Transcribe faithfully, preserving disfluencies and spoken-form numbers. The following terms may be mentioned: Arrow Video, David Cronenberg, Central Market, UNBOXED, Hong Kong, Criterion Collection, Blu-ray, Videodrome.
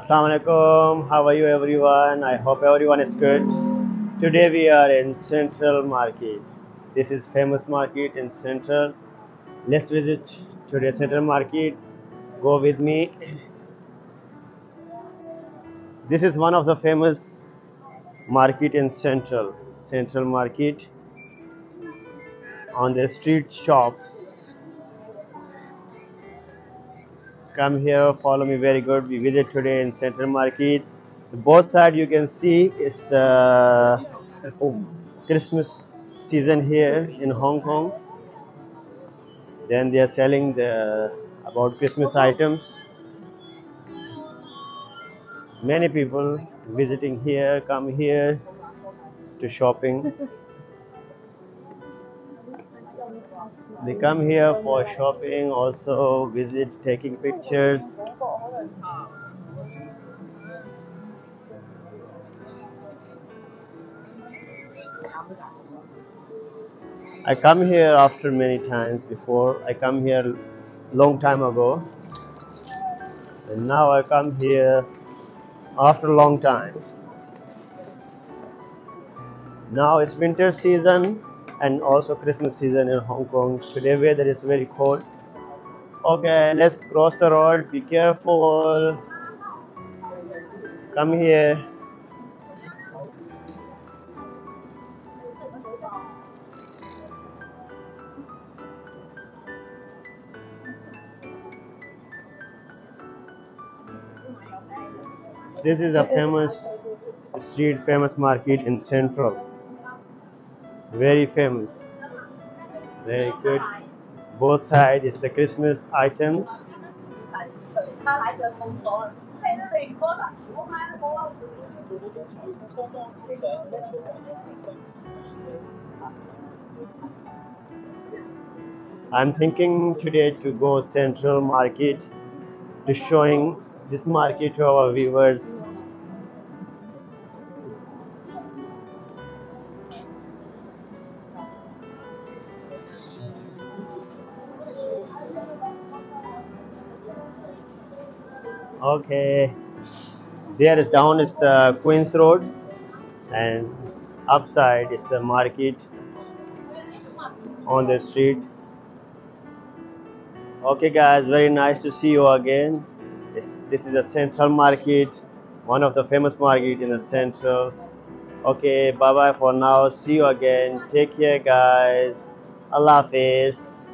Assalamu alaikum. How are you everyone? I hope everyone is good. Today we are in Central Market. This is famous market in Central. Let's visit today Central Market. Go with me. This is one of the famous market in Central. Central Market. On the street shop. Come here, follow me. Very good. We visit today in Central Market. Both side you can see is the oh, Christmas season here in Hong Kong. Then they are selling the about Christmas items. Many people visiting here, come here to shopping. They come here for shopping, also visit, taking pictures. I come here after many times before. I come here long time ago. And now I come here after long time. Now it's winter season. And also Christmas season in Hong Kong. Today weather is very cold. Okay, let's cross the road. Be careful. Come here. This is a famous street, famous market in Central. Very famous. Very good. Both sides is the Christmas items. I'm thinking today to go Central Market to showing this market to our viewers. Okay, there is down is the Queen's Road and upside is the market on the street. Okay guys, very nice to see you again. It's, this is a Central Market, one of the famous market in the Central. Okay, bye bye for now. See you again. Take care guys. Allah Hafiz.